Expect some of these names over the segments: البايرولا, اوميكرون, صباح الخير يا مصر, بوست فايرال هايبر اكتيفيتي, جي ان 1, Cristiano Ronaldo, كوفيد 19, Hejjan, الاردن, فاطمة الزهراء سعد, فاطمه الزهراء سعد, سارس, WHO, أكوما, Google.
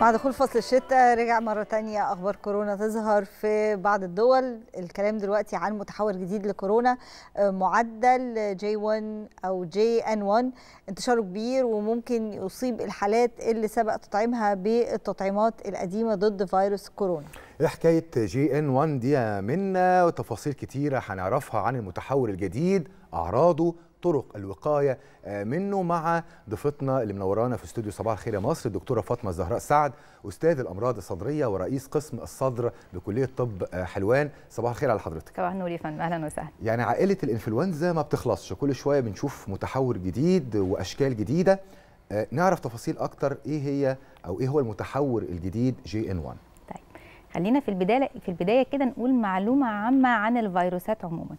بعد دخول فصل الشتاء رجع مرة تانية أخبار كورونا تظهر في بعض الدول. الكلام دلوقتي عن متحور جديد لكورونا، معدل جي 1 أو جي ان 1، انتشاره كبير وممكن يصيب الحالات اللي سبق تطعيمها بالتطعيمات القديمة ضد فيروس كورونا. إيه حكاية جي ان 1 دي يا منا؟ وتفاصيل كتيرة هنعرفها عن المتحور الجديد، أعراضه، طرق الوقايه منه، مع ضيفتنا اللي منورانا في استوديو صباح الخير يا مصر الدكتوره فاطمه الزهراء سعد، استاذ الامراض الصدريه ورئيس قسم الصدر بكليه طب حلوان. صباح الخير على حضرتك. صباح النور يا فندم، اهلا وسهلا. يعني عائله الانفلونزا ما بتخلصش، كل شويه بنشوف متحور جديد واشكال جديده. نعرف تفاصيل اكتر ايه هي او ايه هو المتحور الجديد جي ان 1. طيب خلينا في البدايه كده نقول معلومه عامه عن الفيروسات عموما.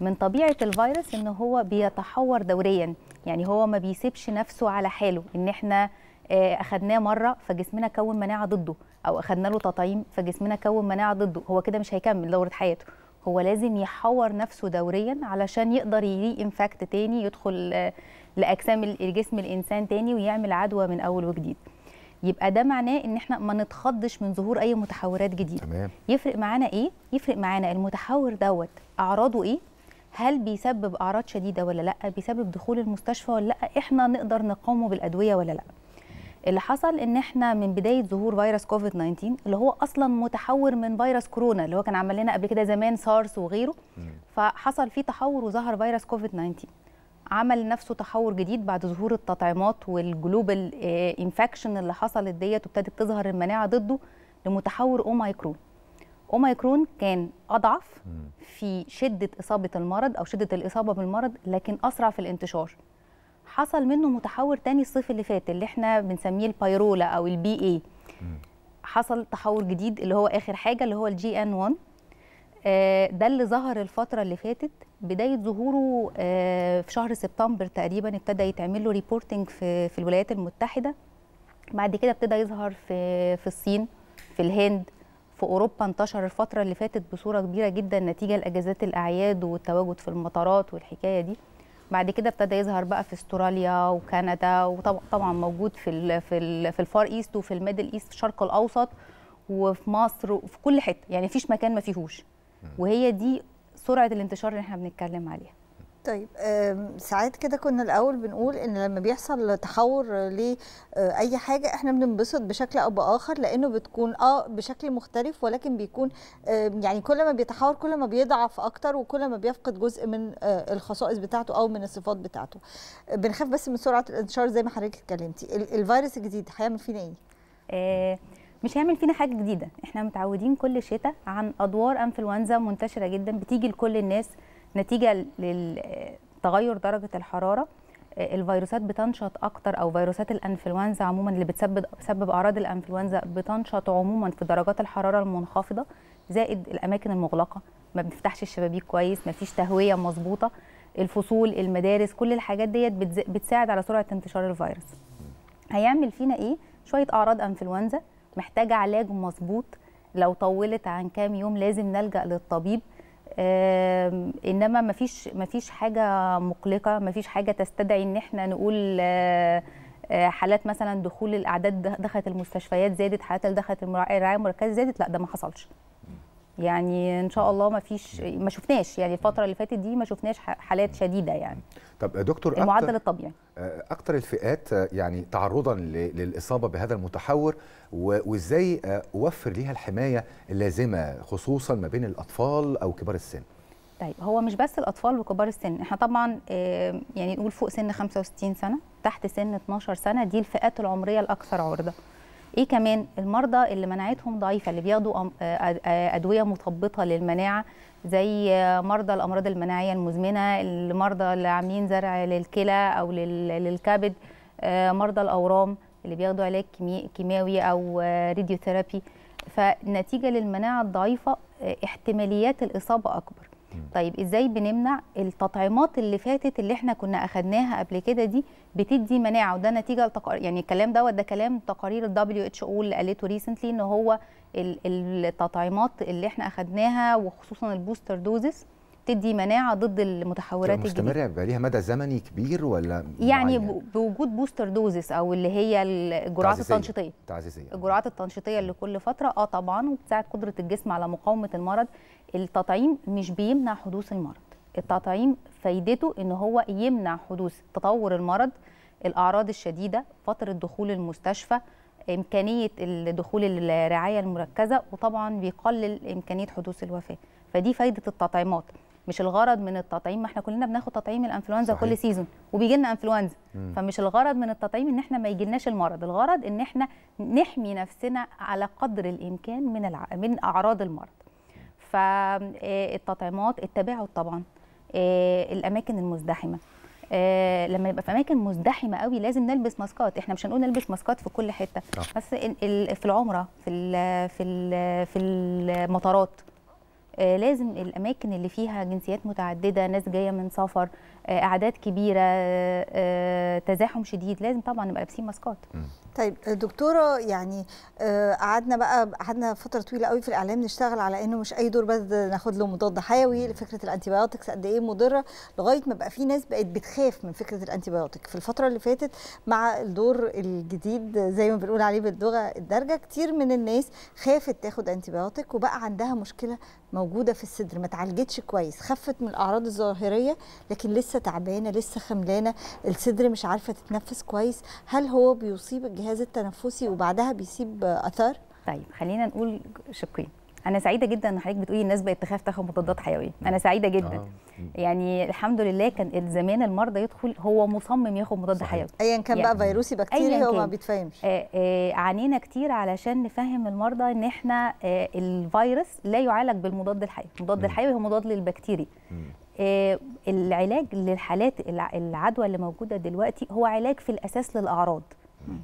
من طبيعه الفيروس ان هو بيتحور دوريا، يعني هو ما بيسيبش نفسه على حاله، ان احنا اخذناه مره فجسمنا كون مناعه ضده، او اخذنا له تطعيم فجسمنا كون مناعه ضده، هو كده مش هيكمل دوره حياته، هو لازم يحور نفسه دوريا علشان يقدر يري انفكت تاني، يدخل لاجسام الجسم الانسان تاني ويعمل عدوى من اول وجديد. يبقى ده معناه ان احنا ما نتخضش من ظهور اي متحورات جديده. تمام. يفرق معانا ايه؟ يفرق معانا المتحور دوت اعراضه ايه؟ هل بيسبب اعراض شديده ولا لا؟ بيسبب دخول المستشفى ولا لا؟ احنا نقدر نقاومه بالادويه ولا لا؟ اللي حصل ان احنا من بدايه ظهور فيروس كوفيد 19 اللي هو اصلا متحور من فيروس كورونا اللي هو كان عمل لنا قبل كده زمان سارس وغيره، فحصل فيه تحور وظهر فيروس كوفيد 19 عمل نفسه تحور جديد بعد ظهور التطعيمات والجلوبال انفكشن اللي حصلت ديت، وابتدت تظهر المناعه ضده لمتحور اوميكرون. اوميكرون كان اضعف في شده اصابه المرض او شده الاصابه بالمرض، لكن اسرع في الانتشار. حصل منه متحور تاني الصيف اللي فات اللي احنا بنسميه البايرولا او البي اي، حصل تحور جديد اللي هو اخر حاجه اللي هو الجي ان 1. ده اللي ظهر الفترة اللي فاتت، بداية ظهوره في شهر سبتمبر تقريبا ابتدى يتعمل له ريبورتنج في الولايات المتحدة، بعد كده ابتدى يظهر في الصين، في الهند، في أوروبا. انتشر الفترة اللي فاتت بصورة كبيرة جدا نتيجة لأجازات الأعياد والتواجد في المطارات والحكاية دي. بعد كده ابتدى يظهر بقى في استراليا وكندا، وطبعا موجود في الفار ايست وفي الميدل ايست في الشرق الأوسط وفي مصر وفي كل حتة، يعني مفيش مكان ما فيهوش. وهي دي سرعة الانتشار اللي احنا بنتكلم عليها. طيب ساعات كده كنا الأول بنقول إن لما بيحصل تحور لأي حاجة احنا بننبسط بشكل أو بآخر، لأنه بتكون بشكل مختلف، ولكن بيكون يعني كل ما بيتحور كل ما بيضعف أكتر، وكل ما بيفقد جزء من الخصائص بتاعته أو من الصفات بتاعته. بنخاف بس من سرعة الانتشار زي ما حضرتك اتكلمتي. الفيروس الجديد هيعمل فينا إيه؟ مش هيعمل فينا حاجه جديده، احنا متعودين كل شتاء عن ادوار انفلونزا منتشره جدا بتيجي لكل الناس نتيجه لتغير درجه الحراره. الفيروسات بتنشط اكتر، او فيروسات الانفلونزا عموما اللي بتسبب اعراض الانفلونزا بتنشط عموما في درجات الحراره المنخفضه، زائد الاماكن المغلقه، ما بنفتحش الشبابيك كويس، ما فيش تهويه مظبوطه، الفصول، المدارس، كل الحاجات ديت بتساعد على سرعه انتشار الفيروس. هيعمل فينا ايه؟ شويه اعراض انفلونزا محتاجة علاج مظبوط، لو طولت عن كام يوم لازم نلجأ للطبيب، إنما مفيش حاجة مقلقة، مفيش حاجة تستدعي إن احنا نقول حالات مثلا دخول الأعداد دخلت المستشفيات زادت، حالات اللي دخلت الرعاية المركزة زادت، لا ده ما حصلش. يعني إن شاء الله ما شفناش، يعني الفترة اللي فاتت دي ما شفناش حالات شديدة يعني. طب دكتور، المعدل الطبيعي أكتر الفئات يعني تعرضا للإصابة بهذا المتحور، وإزاي أوفر ليها الحماية اللازمة خصوصا ما بين الأطفال أو كبار السن؟ طيب هو مش بس الأطفال وكبار السن، إحنا طبعا يعني نقول فوق سن 65 سنة، تحت سن 12 سنة، دي الفئات العمرية الأكثر عرضة. ايه كمان؟ المرضى اللي مناعتهم ضعيفه، اللي بياخدوا ادويه مثبطه للمناعه، زي مرضى الامراض المناعيه المزمنه، المرضى اللي عاملين زرع للكلى او للكبد، مرضى الاورام اللي بياخدوا علاج كيماوي او راديوثيرابي. فنتيجه للمناعه الضعيفه احتماليات الاصابه اكبر. طيب ازاي بنمنع؟ التطعيمات اللي فاتت اللي احنا كنا اخدناها قبل كده دي بتدي مناعه، وده نتيجه يعني الكلام دوت ده كلام تقارير WHO اللي قالته ريسنتلي، ان هو التطعيمات اللي احنا اخدناها وخصوصا البوستر دوزز تدي مناعه ضد المتحورات الجديده. مستمره بقى ليها مدى زمني كبير ولا يعني بوجود بوستر دوزس او اللي هي الجرعات التنشيطيه الجرعات التنشيطيه اللي كل فتره طبعا، وبتساعد قدره الجسم على مقاومه المرض. التطعيم مش بيمنع حدوث المرض، التطعيم فايدته ان هو يمنع حدوث تطور المرض، الاعراض الشديده، فتره دخول المستشفى، امكانيه دخول الرعايه المركزه، وطبعا بيقلل امكانيه حدوث الوفاه. فدي فايده التطعيمات. مش الغرض من التطعيم، ما احنا كلنا بناخد تطعيم الانفلونزا صحيح. كل سيزون وبيجي لنا انفلونزا، فمش الغرض من التطعيم ان احنا ما يجيلناش المرض، الغرض ان احنا نحمي نفسنا على قدر الامكان من اعراض المرض. فالتطعيمات، التباعد طبعا، الاماكن المزدحمه، لما يبقى في اماكن مزدحمه قوي لازم نلبس ماسكات. احنا مش هنقول نلبس ماسكات في كل حته بس في العمره، في المطارات لازم. الاماكن اللي فيها جنسيات متعدده، ناس جايه من سفر، اعداد كبيره، تزاحم شديد، لازم طبعا نبقى لابسين ماسكات. طيب دكتوره، يعني قعدنا فتره طويله قوي في الاعلام نشتغل على انه مش اي دور بس ناخد له مضاد حيوي، فكره الانتيبيوتكس قد ايه مضره، لغايه ما بقى في ناس بقت بتخاف من فكره الانتيبيوتك في الفتره اللي فاتت مع الدور الجديد زي ما بنقول عليه باللغه الدارجه. كتير من الناس خافت تاخد انتيبيوتك وبقى عندها مشكله موجوده في الصدر ما اتعالجتش كويس، خفت من الاعراض الظاهريه لكن لسه تعبانه، لسه خملانه، الصدر مش عارفه تتنفس كويس. هل هو بيصيب الجهاز التنفسي وبعدها بيسيب اثار؟ طيب خلينا نقول شقين. انا سعيده جدا ان حضرتك بتقولي الناس بقت تخاف تاخد مضادات حيويه، انا سعيده جدا. يعني الحمد لله كان زمان المرضى يدخل هو مصمم ياخد مضاد حيوي ايا كان، يعني بقى فيروسي بكتيري هو ما بيتفهمش. عانينا كتير علشان نفهم المرضى ان احنا الفيروس لا يعالج بالمضاد الحيوي، المضاد الحيوي هو مضاد للبكتيري. العلاج للحالات العدوى اللي موجوده دلوقتي هو علاج في الاساس للاعراض.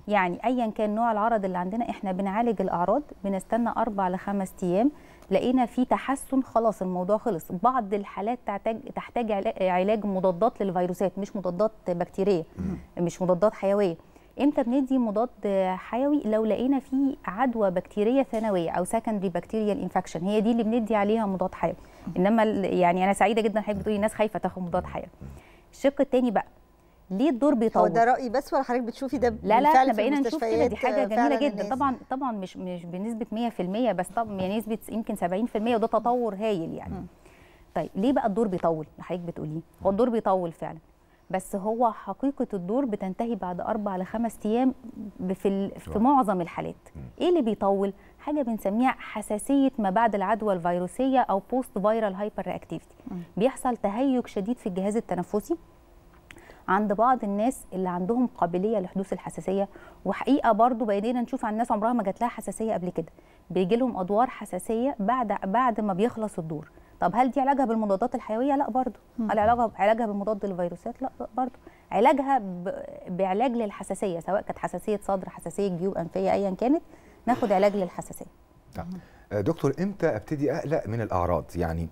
يعني ايا كان نوع العرض اللي عندنا احنا بنعالج الاعراض، بنستنى 4 ل5 ايام، لقينا في تحسن خلاص الموضوع خلص. بعض الحالات تحتاج علاج مضادات للفيروسات، مش مضادات بكتيريه، مش مضادات حيويه. امتى بندي مضاد حيوي؟ لو لقينا في عدوى بكتيريه ثانويه او سكندري بكتيريال انفكشن، هي دي اللي بندي عليها مضاد حيوي. انما يعني انا سعيده جدا حضرتك بتقولي الناس خايفه تاخد مضاد حيوي. الشق الثاني بقى، ليه الدور بيطول؟ هو ده رأيي بس ولا حضرتك بتشوفي ده بالفعل؟ لا احنا بقينا نشوف كده، دي حاجة جميلة جدا. طبعا مش بنسبة 100% بس، طبعا يعني نسبة يمكن 70%، وده تطور هايل يعني. طيب ليه بقى الدور بيطول؟ حضرتك بتقوليه هو الدور بيطول فعلا، بس هو حقيقة الدور بتنتهي بعد 4 ل5 ايام في معظم الحالات. ايه اللي بيطول؟ حاجة بنسميها حساسية ما بعد العدوى الفيروسية او بوست فايرال هايبر اكتيفيتي. بيحصل تهيج شديد في الجهاز التنفسي عند بعض الناس اللي عندهم قابليه لحدوث الحساسيه. وحقيقه برضو بقينا نشوف عن ناس عمرها ما جات لها حساسيه قبل كده بيجي لهم ادوار حساسيه بعد ما بيخلص الدور. طب هل دي علاجها بالمضادات الحيويه؟ لا برضو. هل علاجها بالمضاد للفيروسات؟ لا برضو. علاجها بعلاج للحساسيه، سواء كانت حساسيه صدر، حساسيه جيوب انفيه، ايا كانت ناخد علاج للحساسيه. دكتور امتى ابتدي اقلق من الاعراض؟ يعني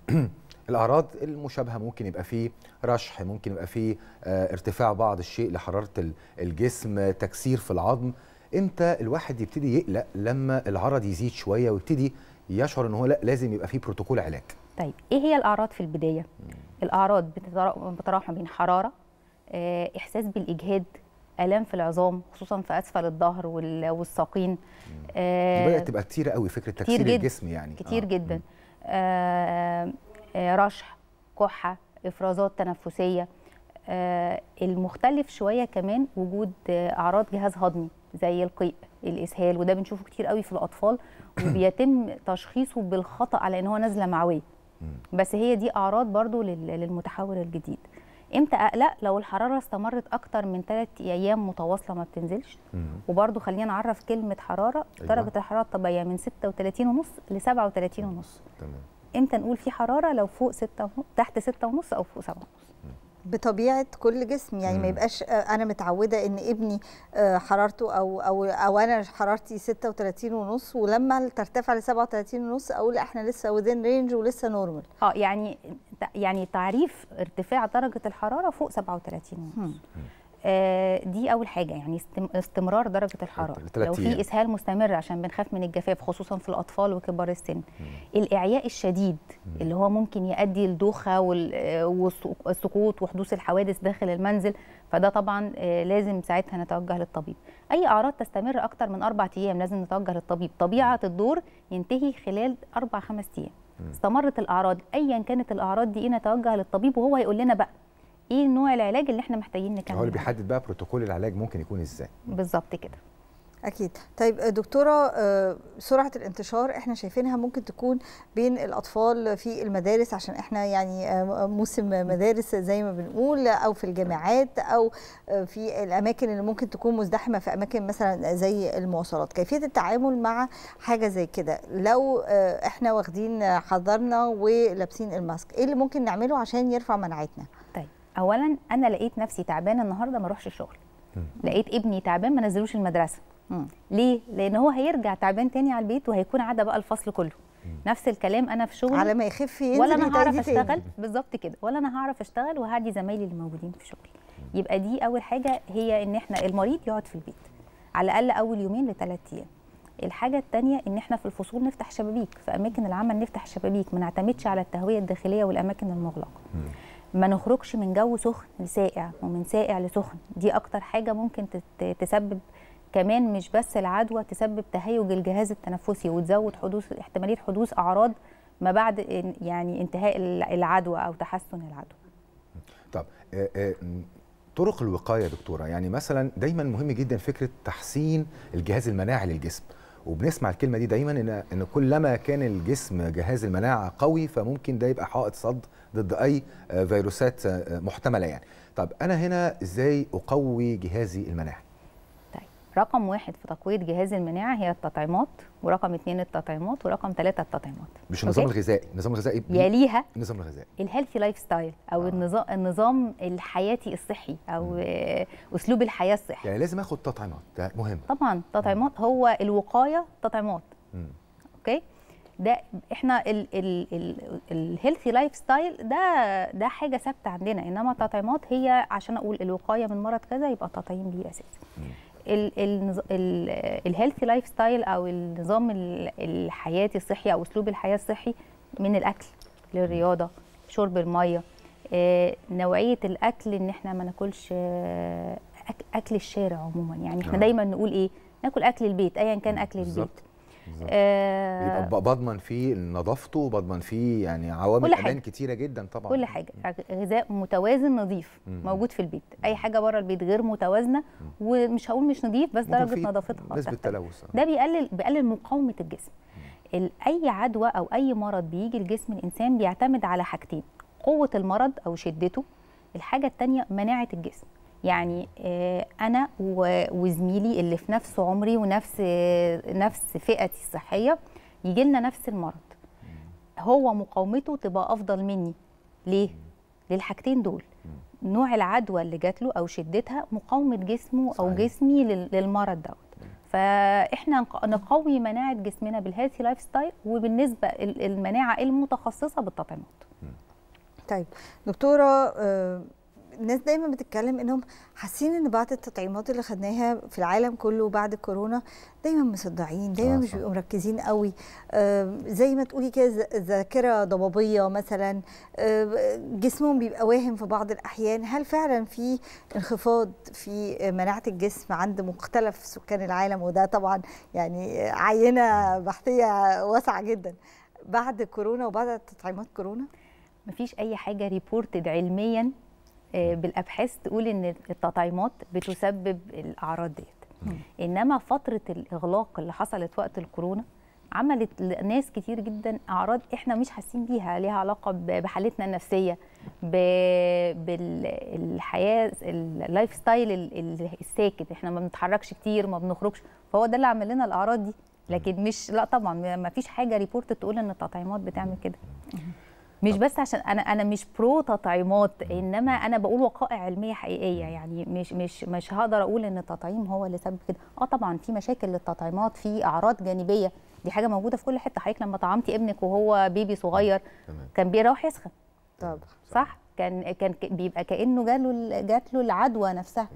الأعراض المشابهة ممكن يبقى فيه رشح، ممكن يبقى فيه ارتفاع بعض الشيء لحرارة الجسم، تكسير في العظم. امتى الواحد يبتدي يقلق؟ لما العرض يزيد شوية ويبتدي يشعر ان هو لا لازم يبقى فيه بروتوكول علاج. طيب ايه هي الأعراض في البداية؟ الأعراض بتتراوح بين حرارة، إحساس بالإجهاد، الام في العظام خصوصا في اسفل الظهر والساقين. بدأت تبقى كتير قوي فكرة تكسير الجسم يعني كتير جدا. رشح، كحة، إفرازات تنفسية. المختلف شوية كمان وجود أعراض جهاز هضمي زي القيء، الإسهال، وده بنشوفه كتير قوي في الأطفال وبيتم تشخيصه بالخطأ على إن هو نزلة معوية، بس هي دي أعراض برضو للمتحور الجديد. إمتى أقلق؟ لو الحرارة استمرت أكتر من 3 أيام متواصلة ما بتنزلش. وبرضو خلينا نعرف كلمة حرارة، درجة الحرارة الطبيعية من 36.5 ل 37.5. تمام. امتى نقول في حراره؟ لو فوق 6، تحت 6.5 او فوق 7.5. بطبيعه كل جسم يعني ما يبقاش انا متعوده ان ابني حرارته او انا حرارتي 36.5 ولما ترتفع ل 37.5 اقول احنا لسه وذين رينج ولسه نورمال. يعني تعريف ارتفاع درجه الحراره فوق 37.5. دي اول حاجه، يعني استمرار درجه الحراره لو في اسهال مستمر عشان بنخاف من الجفاف خصوصا في الاطفال وكبار السن. الاعياء الشديد اللي هو ممكن يؤدي لدوخه والسقوط وحدوث الحوادث داخل المنزل، فده طبعا لازم ساعتها نتوجه للطبيب. اي اعراض تستمر اكتر من 4 ايام لازم نتوجه للطبيب. طبيعه الدور ينتهي خلال 4-5 ايام. استمرت الاعراض ايا كانت الاعراض دي نتوجه للطبيب وهو يقول لنا بقى ايه نوع العلاج اللي احنا محتاجين نكمل. هو اللي بيحدد بقى بروتوكول العلاج ممكن يكون ازاي بالظبط كده. اكيد. طيب دكتوره، سرعه الانتشار احنا شايفينها ممكن تكون بين الاطفال في المدارس عشان احنا يعني موسم مدارس زي ما بنقول، او في الجامعات، او في الاماكن اللي ممكن تكون مزدحمه في اماكن مثلا زي المواصلات. كيفيه التعامل مع حاجه زي كده لو احنا واخدين حذرنا ولابسين الماسك، ايه اللي ممكن نعمله عشان يرفع مناعتنا؟ طيب اولا انا لقيت نفسي تعبانه النهارده ما اروحش الشغل، لقيت ابني تعبان ما نزلوش المدرسه. ليه؟ لان هو هيرجع تعبان تاني على البيت وهيكون عدى بقى الفصل كله. نفس الكلام انا في شغلي على ما يخف ينزل ولا انا هعرف اشتغل بالظبط كده، ولا انا هعرف اشتغل وهعدي زمايلي اللي موجودين في شغلي. يبقى دي اول حاجه، هي ان احنا المريض يقعد في البيت على الاقل اول 2 ل3 ايام. الحاجه الثانيه ان احنا في الفصول نفتح شبابيك، في اماكن العمل نفتح شبابيك، ما نعتمدش على التهويه الداخليه والاماكن المغلقه. ما نخرجش من جو سخن لساقع ومن ساقع لسخن، دي اكتر حاجه ممكن تسبب كمان مش بس العدوى، تسبب تهيج الجهاز التنفسي وتزود حدوث احتماليه حدوث اعراض ما بعد يعني انتهاء العدوى او تحسن العدوى. طب طرق الوقايه يا دكتوره، يعني مثلا دايما مهم جدا فكره تحسين الجهاز المناعي للجسم، وبنسمع الكلمه دي دايما ان كلما كان الجسم جهاز المناعه قوي فممكن ده يبقى حائط صد ضد اي فيروسات محتمله يعني. طب انا هنا ازاي اقوي جهازي المناعي؟ رقم 1 في تقوية جهاز المناعة هي التطعيمات، ورقم 2 التطعيمات، ورقم 3 التطعيمات. مش النظام الغذائي، النظام الغذائي يليها النظام الغذائي الهيلثي لايف ستايل او النظام الحياتي الصحي او اسلوب الحياة الصحي. يعني لازم اخد تطعيمات، ده مهم طبعا. تطعيمات هو الوقاية، تطعيمات. اوكي، ده احنا الهيلثي لايف ستايل ده حاجه ثابته عندنا، انما التطعيمات هي عشان اقول الوقاية من مرض كذا يبقى التطعيم دي اساسي. الهيلثي لايف ستايل او النظام الحياتي الصحي او اسلوب الحياه الصحي من الاكل للرياضه، شرب الميه، نوعيه الاكل، ان احنا ما ناكلش اكل الشارع عموما. يعني احنا دايما نقول ايه، ناكل اكل البيت ايا كان اكل البيت. يبقى بضمن فيه نظافته وبضمن فيه يعني عوامل امان كتيره جدا طبعا. كل حاجه غذاء متوازن نظيف موجود في البيت. اي حاجه بره البيت غير متوازنه ومش هقول مش نظيف، بس درجه نظافتها نسبه تلوث ده بيقلل مقاومه الجسم. اي عدوى او اي مرض بيجي لجسم الانسان بيعتمد على حاجتين، قوه المرض او شدته، الحاجه الثانيه مناعه الجسم. يعني انا وزميلي اللي في نفس عمري ونفس فئتي الصحيه يجي لنا نفس المرض، هو مقاومته تبقى افضل مني. ليه؟ للحاجتين دول، نوع العدوى اللي جات له او شدتها، مقاومه جسمه او جسمي للمرض دوت. فاحنا نقوي مناعه جسمنا بالهيلثي لايف ستايل، وبالنسبه المناعه المتخصصه بالتطعيمات. طيب دكتوره، الناس دايما بتتكلم انهم حاسين ان بعض التطعيمات اللي خدناها في العالم كله بعد الكورونا دايما مصدعين، دايما مش بيبقوا مركزين قوي، زي ما تقولي كده ذاكره ضبابيه مثلا، جسمهم بيبقى واهم في بعض الاحيان. هل فعلا في انخفاض في مناعه الجسم عند مختلف سكان العالم؟ وده طبعا يعني عينه بحثيه واسعه جدا بعد كورونا وبعد تطعيمات كورونا. مفيش اي حاجه ريبورتد علميا بالابحاث تقول ان التطعيمات بتسبب الاعراض ديت، انما فتره الاغلاق اللي حصلت وقت الكورونا عملت لناس كتير جدا اعراض احنا مش حاسين بيها، ليها علاقه بحالتنا النفسيه، بالحياه، اللايف ستايل الساكت، احنا ما بنتحركش كتير، ما بنخرجش، فهو ده اللي عمل لنا الاعراض دي. لكن مش، لا طبعا ما فيش حاجه ريبورت تقول ان التطعيمات بتعمل كده. مش بس عشان انا مش برو تطعيمات، انما انا بقول وقائع علميه حقيقيه. يعني مش هقدر اقول ان التطعيم هو اللي سبب كده. طبعا في مشاكل للتطعيمات، في اعراض جانبيه، دي حاجه موجوده في كل حته. حضرتك لما طعمتي ابنك وهو بيبي صغير كان بيروح يسخن، طب صح؟ كان بيبقى كأنه جات له العدوى نفسها.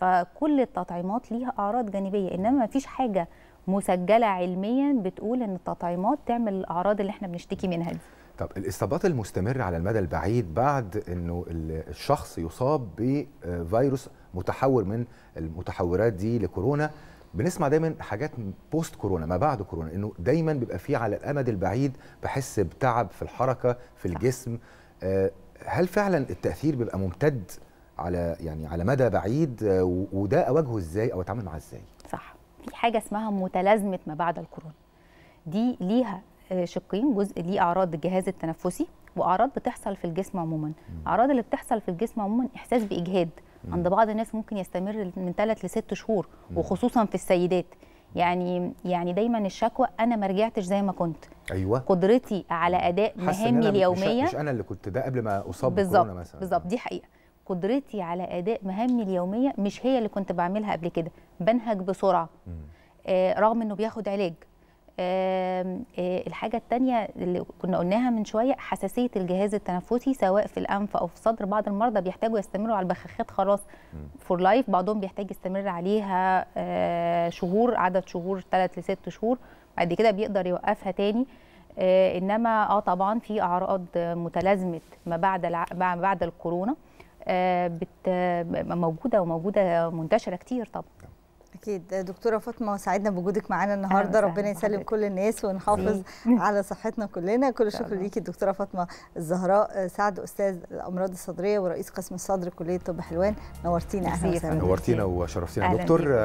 فكل التطعيمات ليها أعراض جانبية، إنما ما فيش حاجة مسجلة علميا بتقول إن التطعيمات تعمل الأعراض اللي احنا بنشتكي منها دي. طب الاصابات المستمرة على المدى البعيد بعد إنه الشخص يصاب بفيروس متحور من المتحورات دي لكورونا، بنسمع دايما حاجات بوست كورونا، ما بعد كورونا، إنه دايما بيبقى فيه على الأمد البعيد بحس بتعب في الحركة في الجسم. هل فعلا التأثير بيبقى ممتد على على مدى بعيد، وده أواجهه إزاي أو أتعامل معاه إزاي؟ صح، في حاجة اسمها متلازمة ما بعد الكورونا. دي ليها شقين، جزء ليه أعراض الجهاز التنفسي وأعراض بتحصل في الجسم عموما. الأعراض اللي بتحصل في الجسم عموما إحساس بإجهاد عند بعض الناس، ممكن يستمر من 3 ل 6 شهور، وخصوصا في السيدات. يعني دايما الشكوى انا ما رجعتش زي ما كنت، ايوه قدرتي على اداء مهامي اليوميه، مش انا اللي كنت ده قبل ما اصاب بكورونا مثلا. بالظبط، دي حقيقه. قدرتي على اداء مهامي اليوميه مش هي اللي كنت بعملها قبل كده، بنهج بسرعه رغم انه بياخد علاج. الحاجه الثانيه اللي كنا قلناها من شويه، حساسيه الجهاز التنفسي سواء في الانف او في الصدر. بعض المرضى بيحتاجوا يستمروا على البخاخات خلاص فور لايف، بعضهم بيحتاج يستمر عليها شهور، عدد شهور 3 ل 6 شهور، بعد كده بيقدر يوقفها تاني. انما طبعا في اعراض متلازمه ما بعد الكورونا موجوده، وموجوده منتشره كتير طبعا. أكيد. دكتورة فاطمة سعدنا بوجودك معانا النهارده، ربنا يسلم كل الناس ونحافظ على صحتنا كلنا. كل الشكر ليكي الدكتورة فاطمة الزهراء سعد، أستاذ الأمراض الصدرية ورئيس قسم الصدر كلية طب حلوان. نورتينا. أهلا وسهلا. نورتينا وشرفتينا دكتور.